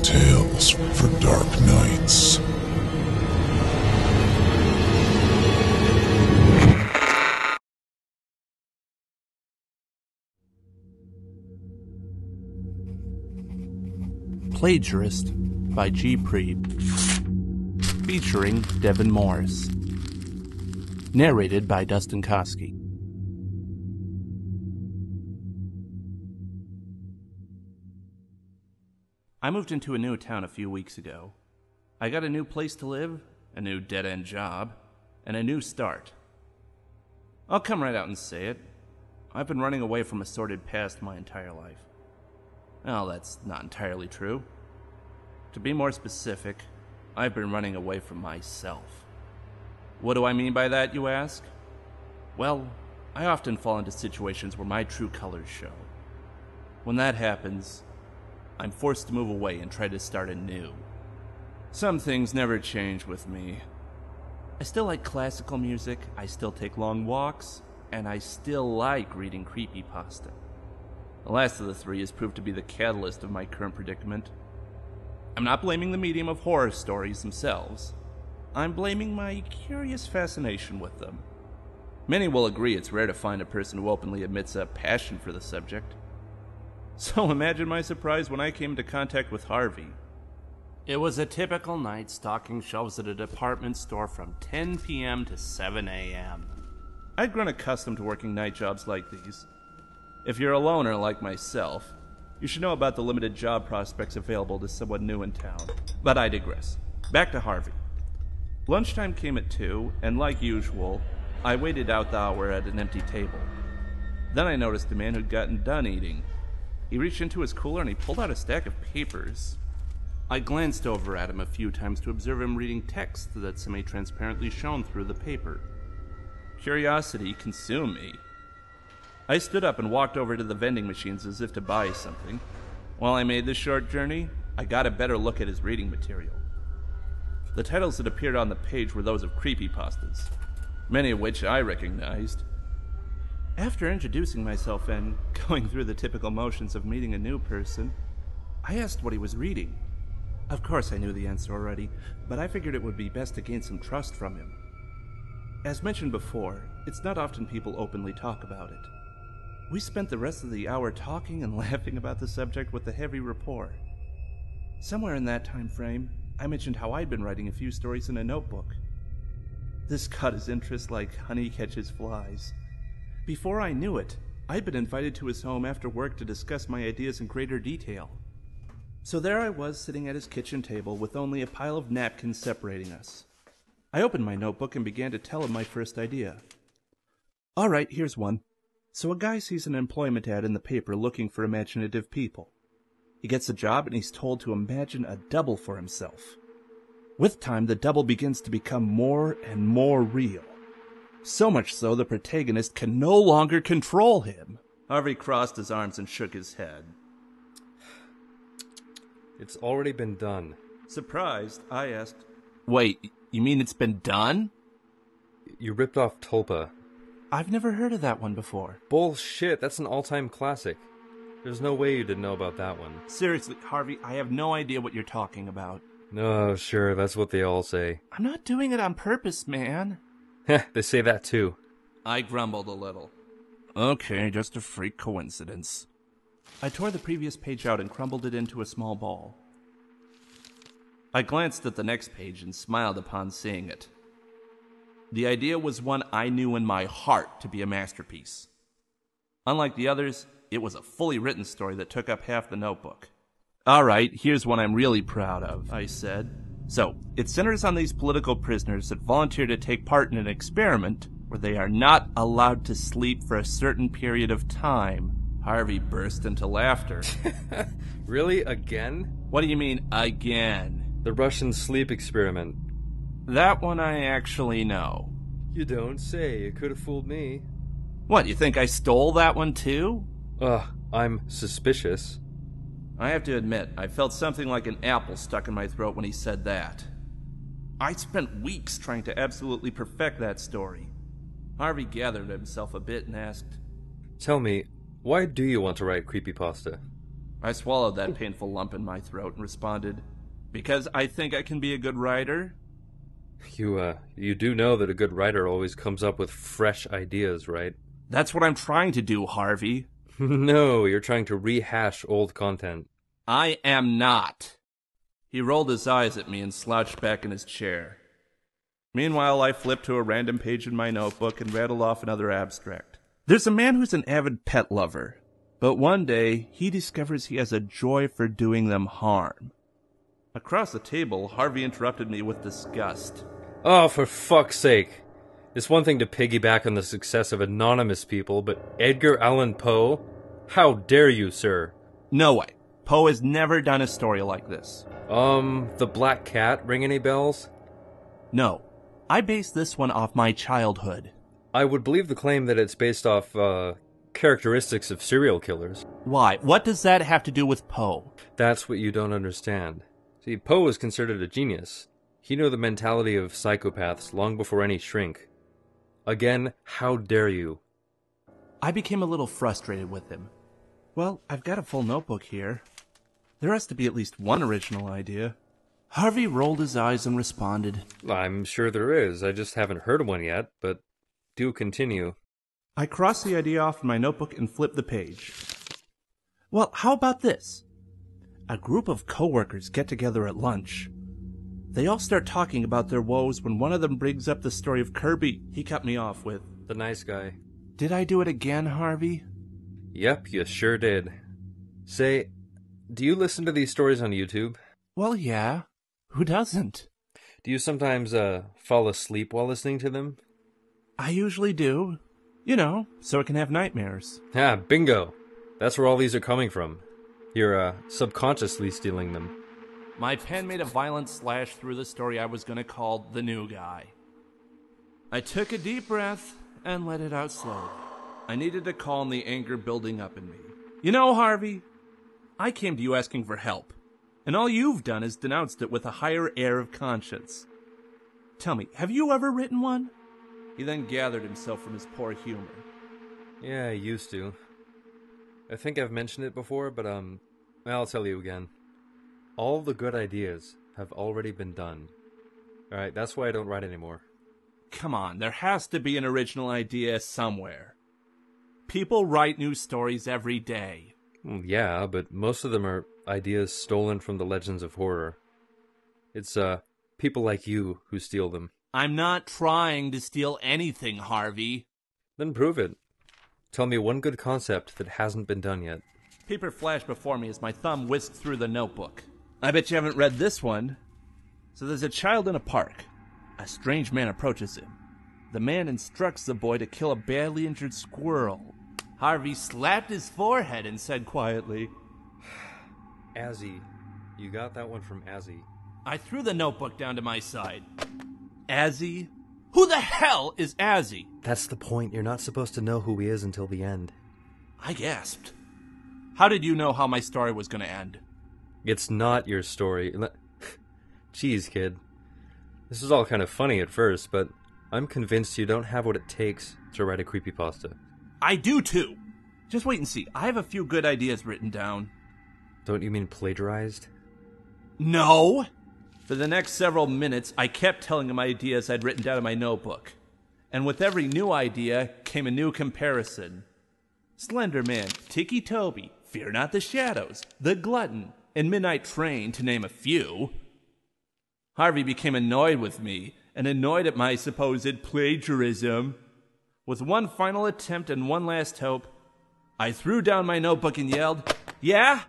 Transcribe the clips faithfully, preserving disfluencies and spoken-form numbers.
Chilling Tales for Dark Nights. Plagiarist by G. Preeb, featuring Devin Morse, narrated by Dustin Koski. I moved into a new town a few weeks ago. I got a new place to live, a new dead-end job, and a new start. I'll come right out and say it. I've been running away from a sordid past my entire life. Well, that's not entirely true. To be more specific, I've been running away from myself. What do I mean by that, you ask? Well, I often fall into situations where my true colors show. When that happens, I'm forced to move away and try to start anew. Some things never change with me. I still like classical music, I still take long walks, and I still like reading creepy pasta. The last of the three has proved to be the catalyst of my current predicament. I'm not blaming the medium of horror stories themselves. I'm blaming my curious fascination with them. Many will agree it's rare to find a person who openly admits a passion for the subject. So imagine my surprise when I came into contact with Harvey. It was a typical night stocking shelves at a department store from ten p.m. to seven a.m. I'd grown accustomed to working night jobs like these. If you're a loner like myself, you should know about the limited job prospects available to someone new in town. But I digress. Back to Harvey. Lunchtime came at two, and like usual, I waited out the hour at an empty table. Then I noticed a man who'd gotten done eating. He reached into his cooler and he pulled out a stack of papers. I glanced over at him a few times to observe him reading text that semi-transparently shone through the paper. Curiosity consumed me. I stood up and walked over to the vending machines as if to buy something. While I made this short journey, I got a better look at his reading material. The titles that appeared on the page were those of creepypastas, many of which I recognized. After introducing myself and going through the typical motions of meeting a new person, I asked what he was reading. Of course I knew the answer already, but I figured it would be best to gain some trust from him. As mentioned before, it's not often people openly talk about it. We spent the rest of the hour talking and laughing about the subject with a heavy rapport. Somewhere in that time frame, I mentioned how I'd been writing a few stories in a notebook. This caught his interest like honey catches flies. Before I knew it, I'd been invited to his home after work to discuss my ideas in greater detail. So there I was sitting at his kitchen table with only a pile of napkins separating us. I opened my notebook and began to tell him my first idea. All right, here's one. So a guy sees an employment ad in the paper looking for imaginative people. He gets a job and he's told to imagine a double for himself. With time, the double begins to become more and more real. So much so, the protagonist can no longer control him. Harvey crossed his arms and shook his head. It's already been done. Surprised, I asked, "Wait, you mean it's been done? You ripped off Tulpa." I've never heard of that one before. Bullshit, that's an all-time classic. There's no way you didn't know about that one. Seriously, Harvey, I have no idea what you're talking about. No, sure, that's what they all say. I'm not doing it on purpose, man. Heh, they say that too. I grumbled a little. Okay, just a freak coincidence. I tore the previous page out and crumbled it into a small ball. I glanced at the next page and smiled upon seeing it. The idea was one I knew in my heart to be a masterpiece. Unlike the others, it was a fully written story that took up half the notebook. All right, here's one I'm really proud of, I said. So, it centers on these political prisoners that volunteer to take part in an experiment where they are not allowed to sleep for a certain period of time. Harvey burst into laughter. Really? Again? What do you mean, again? The Russian sleep experiment. That one I actually know. You don't say. It could have fooled me. What, you think I stole that one too? Ugh, I'm suspicious. I have to admit, I felt something like an apple stuck in my throat when he said that. I spent weeks trying to absolutely perfect that story. Harvey gathered himself a bit and asked, "Tell me, why do you want to write creepypasta?" I swallowed that painful lump in my throat and responded, "Because I think I can be a good writer?" You, uh, you do know that a good writer always comes up with fresh ideas, right? That's what I'm trying to do, Harvey. No, you're trying to rehash old content. I am not. He rolled his eyes at me and slouched back in his chair. Meanwhile, I flipped to a random page in my notebook and rattled off another abstract. There's a man who's an avid pet lover, but one day he discovers he has a joy for doing them harm. Across the table, Harvey interrupted me with disgust. Oh, for fuck's sake. It's one thing to piggyback on the success of anonymous people, but Edgar Allan Poe? How dare you, sir? No way. Poe has never done a story like this. Um, The Black Cat, ring any bells? No. I based this one off my childhood. I would believe the claim that it's based off, uh... characteristics of serial killers. Why? What does that have to do with Poe? That's what you don't understand. See, Poe was considered a genius. He knew the mentality of psychopaths long before any shrink. Again, how dare you? I became a little frustrated with him. Well, I've got a full notebook here. There has to be at least one original idea. Harvey rolled his eyes and responded, "I'm sure there is. I just haven't heard one yet, but do continue." I crossed the idea off my notebook and flipped the page. Well, how about this? A group of co-workers get together at lunch. They all start talking about their woes when one of them brings up the story of Kirby. He cut me off with, "The nice guy." Did I do it again, Harvey? Yep, you sure did. Say, do you listen to these stories on YouTube? Well, yeah. Who doesn't? Do you sometimes, uh, fall asleep while listening to them? I usually do. You know, so it can have nightmares. Ah, bingo. That's where all these are coming from. You're, uh, subconsciously stealing them. My pen made a violent slash through the story I was going to call The New Guy. I took a deep breath and let it out slowly. I needed to calm the anger building up in me. You know, Harvey, I came to you asking for help, and all you've done is denounced it with a higher air of conscience. Tell me, have you ever written one? He then gathered himself from his poor humor. Yeah, I used to. I think I've mentioned it before, but, um, I'll tell you again. All the good ideas have already been done. Alright, that's why I don't write anymore. Come on, there has to be an original idea somewhere. People write new stories every day. Yeah, but most of them are ideas stolen from the legends of horror. It's, uh, people like you who steal them. I'm not trying to steal anything, Harvey. Then prove it. Tell me one good concept that hasn't been done yet. Paper flashed before me as my thumb whisked through the notebook. I bet you haven't read this one. So there's a child in a park. A strange man approaches him. The man instructs the boy to kill a badly injured squirrel. Harvey slapped his forehead and said quietly, "Azzy. You got that one from Azzy." I threw the notebook down to my side. Azzy? Who the hell is Azzy? That's the point. You're not supposed to know who he is until the end. I gasped. How did you know how my story was going to end? It's not your story. Jeez, kid. This is all kind of funny at first, but I'm convinced you don't have what it takes to write a creepypasta. I do too! Just wait and see. I have a few good ideas written down. Don't you mean plagiarized? No! For the next several minutes, I kept telling him ideas I'd written down in my notebook. And with every new idea came a new comparison. Slenderman, Ticci Toby, Fear Not the Shadows, The Glutton, and Midnight Train, to name a few. Harvey became annoyed with me, and annoyed at my supposed plagiarism. With one final attempt and one last hope, I threw down my notebook and yelled, "Yeah?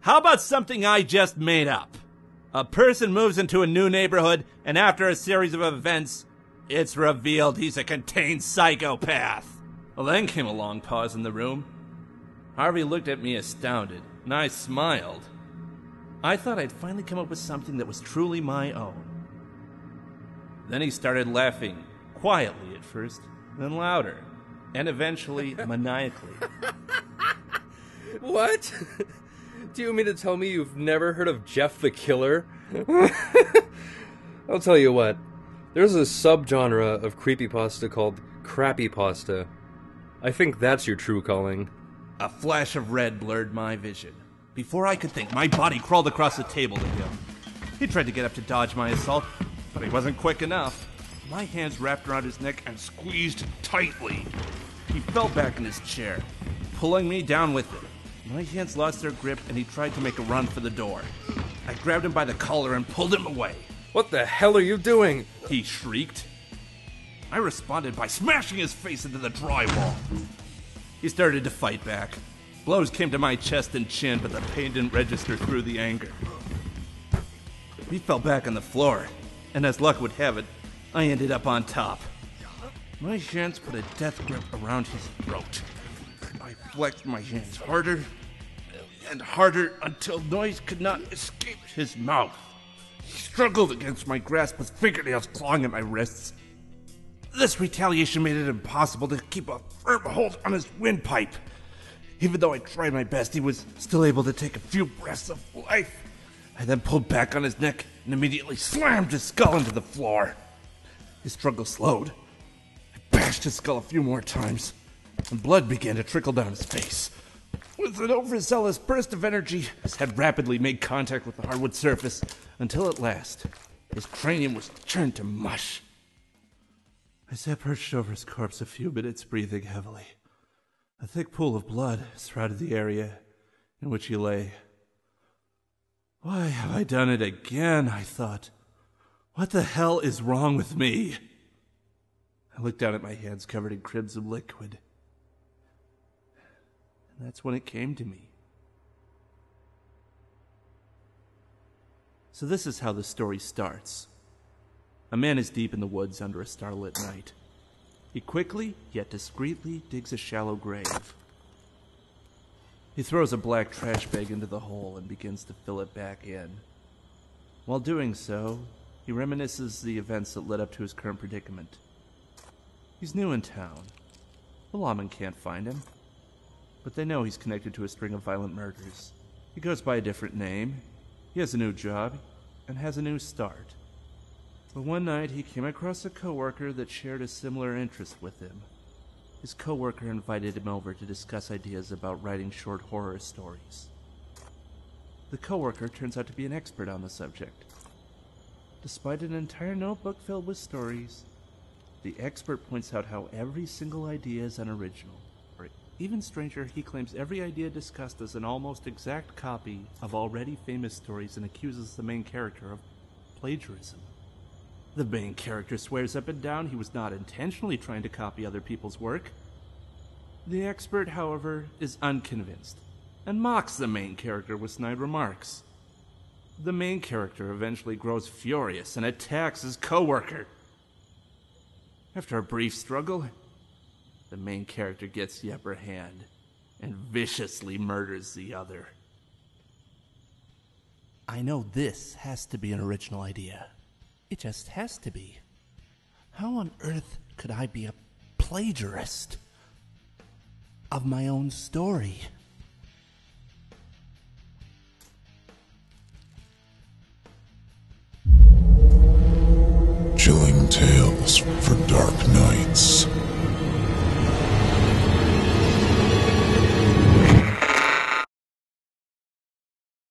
How about something I just made up? A person moves into a new neighborhood, and after a series of events, it's revealed he's a contained psychopath." Well, then came a long pause in the room. Harvey looked at me astounded, and I smiled. I thought I'd finally come up with something that was truly my own. Then he started laughing, quietly at first, then louder, and eventually maniacally. What? Do you mean to tell me you've never heard of Jeff the Killer? I'll tell you what. There's a subgenre of creepypasta called crappy pasta. I think that's your true calling. A flash of red blurred my vision. Before I could think, my body crawled across the table to him. He tried to get up to dodge my assault, but he wasn't quick enough. My hands wrapped around his neck and squeezed tightly. He fell back in his chair, pulling me down with it. My hands lost their grip and he tried to make a run for the door. I grabbed him by the collar and pulled him away. "What the hell are you doing?" he shrieked. I responded by smashing his face into the drywall. He started to fight back. Blows came to my chest and chin, but the pain didn't register through the anger. He fell back on the floor, and as luck would have it, I ended up on top. My hands put a death grip around his throat. I flexed my hands harder and harder until noise could not escape his mouth. He struggled against my grasp with fingernails clawing at my wrists. This retaliation made it impossible to keep a firm hold on his windpipe. Even though I tried my best, he was still able to take a few breaths of life. I then pulled back on his neck and immediately slammed his skull into the floor. His struggle slowed. I bashed his skull a few more times, and blood began to trickle down his face. With an overzealous burst of energy, his head rapidly made contact with the hardwood surface until at last, his cranium was turned to mush. I sat perched over his corpse a few minutes, breathing heavily. A thick pool of blood surrounded the area in which he lay. "Why have I done it again?" I thought. "What the hell is wrong with me?" I looked down at my hands covered in crimson liquid. And that's when it came to me. So this is how the story starts. A man is deep in the woods under a starlit night. He quickly, yet discreetly, digs a shallow grave. He throws a black trash bag into the hole and begins to fill it back in. While doing so, he reminisces the events that led up to his current predicament. He's new in town. The lawmen can't find him, but they know he's connected to a string of violent murders. He goes by a different name, he has a new job, and has a new start. But one night he came across a coworker that shared a similar interest with him. His coworker invited him over to discuss ideas about writing short horror stories. The coworker turns out to be an expert on the subject. Despite an entire notebook filled with stories, the expert points out how every single idea is unoriginal. Or even stranger, he claims every idea discussed is an almost exact copy of already famous stories and accuses the main character of plagiarism. The main character swears up and down he was not intentionally trying to copy other people's work. The expert, however, is unconvinced and mocks the main character with snide remarks. The main character eventually grows furious and attacks his coworker. After a brief struggle, the main character gets the upper hand and viciously murders the other. I know this has to be an original idea. It just has to be. How on earth could I be a plagiarist of my own story? Chilling Tales for Dark Nights.